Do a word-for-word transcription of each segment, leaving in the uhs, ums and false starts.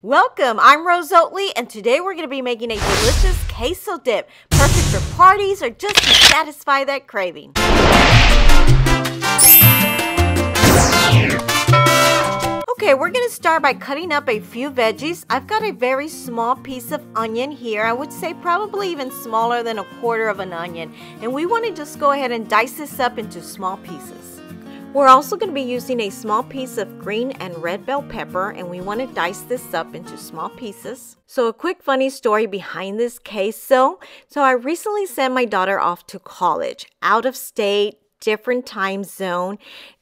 Welcome, I'm Rose Oatley, and today we're going to be making a delicious queso dip, perfect for parties or just to satisfy that craving. Okay, we're going to start by cutting up a few veggies. I've got a very small piece of onion here. I would say probably even smaller than a quarter of an onion. And we want to just go ahead and dice this up into small pieces. We're also going to be using a small piece of green and red bell pepper, and we want to dice this up into small pieces. So a quick funny story behind this queso. So I recently sent my daughter off to college, out of state, different time zone,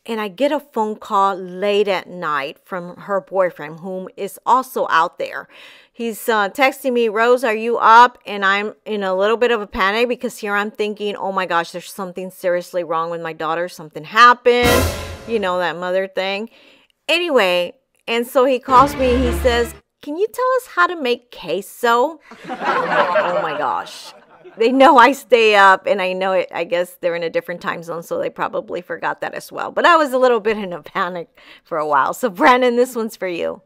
and I get a phone call late at night from her boyfriend, whom is also out there. He's uh, texting me, "Rose, are you up?" And I'm in a little bit of a panic because here I'm thinking, oh my gosh, there's something seriously wrong with my daughter. Something happened, you know, that mother thing. Anyway, and so he calls me and he says, "Can you tell us how to make queso?" Oh my gosh. They know I stay up, and I know it. I guess they're in a different time zone, so they probably forgot that as well. But I was a little bit in a panic for a while. So Brandon, this one's for you.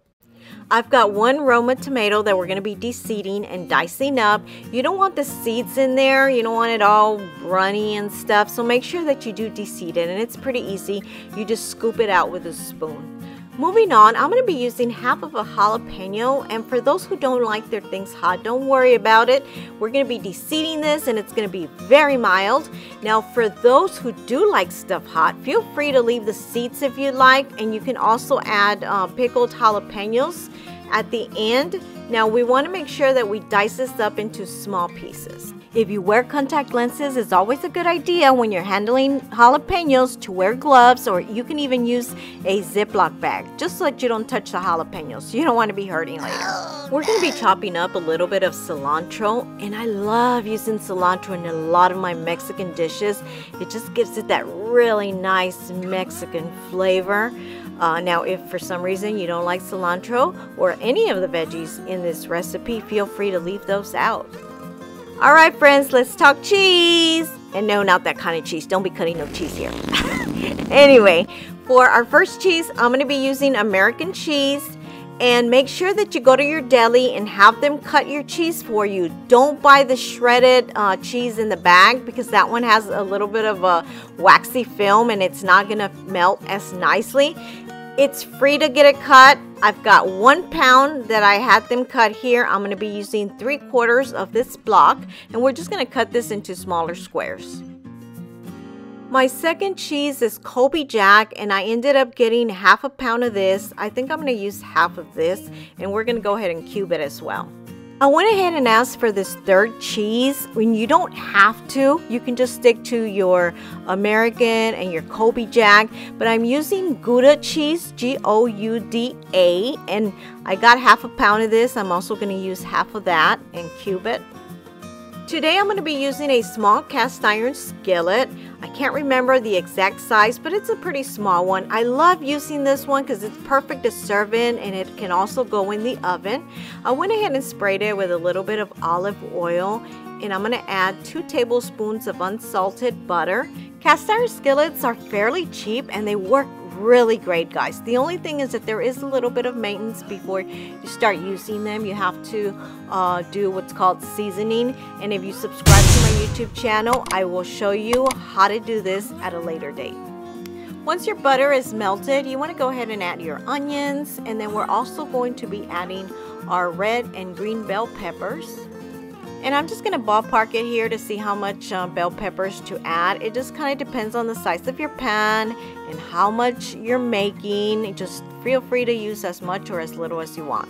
I've got one Roma tomato that we're going to be de-seeding and dicing up. You don't want the seeds in there. You don't want it all runny and stuff. So make sure that you do de-seed it, and it's pretty easy. You just scoop it out with a spoon. Moving on, I'm going to be using half of a jalapeno, and for those who don't like their things hot, don't worry about it. We're going to be de-seeding this, and it's going to be very mild. Now, for those who do like stuff hot, feel free to leave the seeds if you like, and you can also add uh, pickled jalapenos at the end. Now, we want to make sure that we dice this up into small pieces. If you wear contact lenses, it's always a good idea when you're handling jalapenos to wear gloves, or you can even use a Ziploc bag, just so that you don't touch the jalapenos. You don't want to be hurting later. We're going to be chopping up a little bit of cilantro, and I love using cilantro in a lot of my Mexican dishes. It just gives it that really nice Mexican flavor. Uh, now, if for some reason you don't like cilantro or any of the veggies in this recipe, feel free to leave those out. All right, friends, let's talk cheese. And no, not that kind of cheese. Don't be cutting no cheese here. Anyway, for our first cheese, I'm going to be using American cheese. And make sure that you go to your deli and have them cut your cheese for you. Don't buy the shredded uh, cheese in the bag, because that one has a little bit of a waxy film and it's not going to melt as nicely. It's free to get it cut. I've got one pound that I had them cut here. I'm going to be using three quarters of this block, and we're just going to cut this into smaller squares. My second cheese is Colby Jack, and I ended up getting half a pound of this. I think I'm going to use half of this, and we're going to go ahead and cube it as well. I went ahead and asked for this third cheese. When you don't have to, you can just stick to your American and your Colby Jack, but I'm using Gouda cheese, G O U D A, and I got half a pound of this. I'm also going to use half of that and cube it. Today I'm going to be using a small cast iron skillet. I can't remember the exact size, but it's a pretty small one. I love using this one because it's perfect to serve in, and it can also go in the oven. I went ahead and sprayed it with a little bit of olive oil, and I'm going to add two tablespoons of unsalted butter. Cast iron skillets are fairly cheap, and they work really great, guys. The only thing is that there is a little bit of maintenance before you start using them. You have to uh, do what's called seasoning, and if you subscribe to my YouTube channel, I will show you how to do this at a later date. Once your butter is melted, you want to go ahead and add your onions, and then we're also going to be adding our red and green bell peppers. And I'm just going to ballpark it here to see how much uh, bell peppers to add. It just kind of depends on the size of your pan and how much you're making. Just feel free to use as much or as little as you want.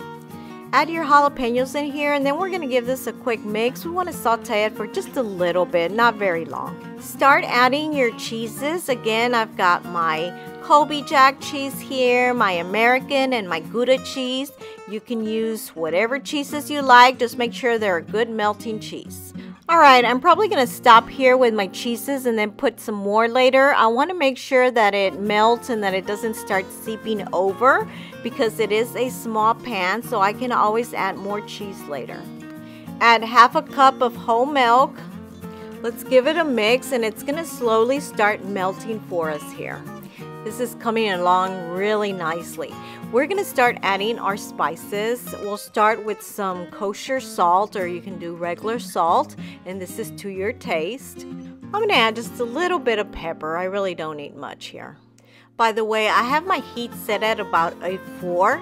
Add your jalapenos in here, and then we're going to give this a quick mix. We want to saute it for just a little bit, not very long. Start adding your cheeses. Again, I've got my Colby Jack cheese here, my American, and my Gouda cheese. You can use whatever cheeses you like. Just make sure they're a good melting cheese. All right, I'm probably going to stop here with my cheeses and then put some more later. I want to make sure that it melts and that it doesn't start seeping over, because it is a small pan, so I can always add more cheese later. Add half a cup of whole milk. Let's give it a mix, and it's going to slowly start melting for us here. This is coming along really nicely. We're gonna start adding our spices. We'll start with some kosher salt, or you can do regular salt, and this is to your taste. I'm gonna add just a little bit of pepper. I really don't need much here. By the way, I have my heat set at about a four,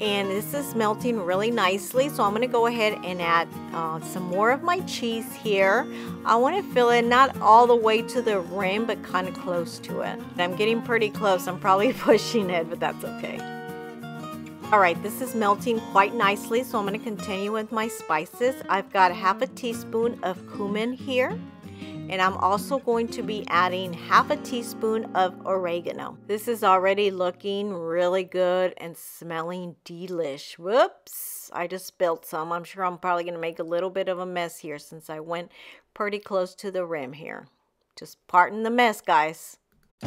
and this is melting really nicely, so I'm gonna go ahead and add uh, some more of my cheese here. I wanna fill it not all the way to the rim, but kinda close to it. I'm getting pretty close, I'm probably pushing it, but that's okay. All right, this is melting quite nicely, so I'm gonna continue with my spices. I've got half a teaspoon of cumin here, and I'm also going to be adding half a teaspoon of oregano. This is already looking really good and smelling delish. Whoops, I just spilled some. I'm sure I'm probably gonna make a little bit of a mess here since I went pretty close to the rim here. Just parting the mess, guys.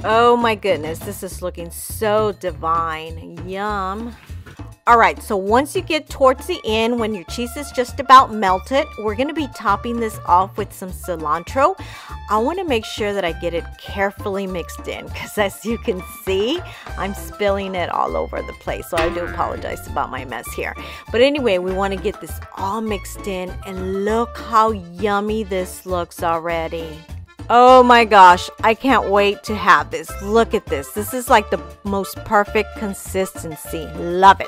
Oh my goodness, this is looking so divine. Yum. All right, so once you get towards the end, when your cheese is just about melted, we're gonna be topping this off with some cilantro. I wanna make sure that I get it carefully mixed in, because as you can see, I'm spilling it all over the place, so I do apologize about my mess here. But anyway, we wanna get this all mixed in, and look how yummy this looks already. Oh my gosh, I can't wait to have this. Look at this. This is like the most perfect consistency. Love it.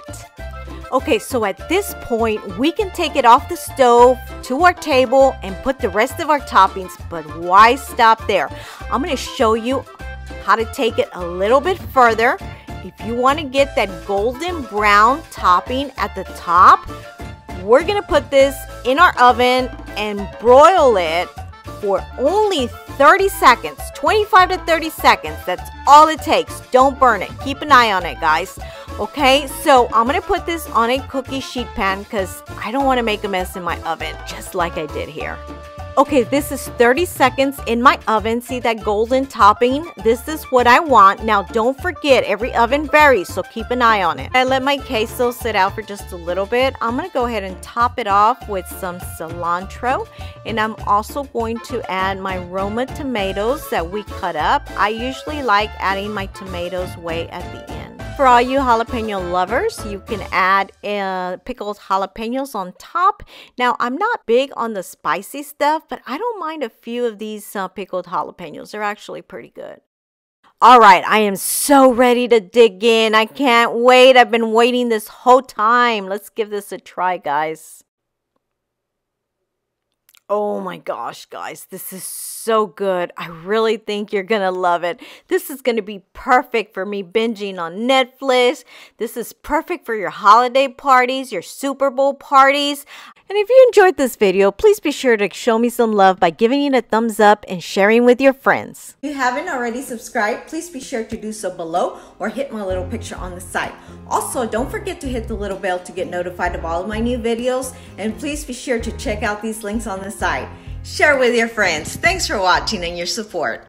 Okay, so at this point, we can take it off the stove to our table and put the rest of our toppings, but why stop there? I'm going to show you how to take it a little bit further. If you want to get that golden brown topping at the top, we're going to put this in our oven and broil it for only thirty seconds, twenty-five to thirty seconds. That's all it takes. Don't burn it. Keep an eye on it, guys. Okay, so I'm gonna put this on a cookie sheet pan because I don't want to make a mess in my oven, just like I did here. Okay, this is thirty seconds in my oven. See that golden topping? This is what I want. Now, don't forget, every oven varies, so keep an eye on it. I let my queso sit out for just a little bit. I'm gonna go ahead and top it off with some cilantro, and I'm also going to add my Roma tomatoes that we cut up. I usually like adding my tomatoes way at the end. For all you jalapeno lovers, you can add uh, pickled jalapenos on top. Now, I'm not big on the spicy stuff, but I don't mind a few of these uh, pickled jalapenos. They're actually pretty good. All right, I am so ready to dig in. I can't wait. I've been waiting this whole time. Let's give this a try, guys. Oh my gosh, guys, this is so good. I really think you're gonna love it. This is gonna be perfect for me binging on Netflix. This is perfect for your holiday parties, your Super Bowl parties. And if you enjoyed this video, please be sure to show me some love by giving it a thumbs up and sharing with your friends. If you haven't already subscribed, please be sure to do so below or hit my little picture on the side. Also, don't forget to hit the little bell to get notified of all of my new videos, and please be sure to check out these links on the side. Share with your friends. Thanks for watching and your support.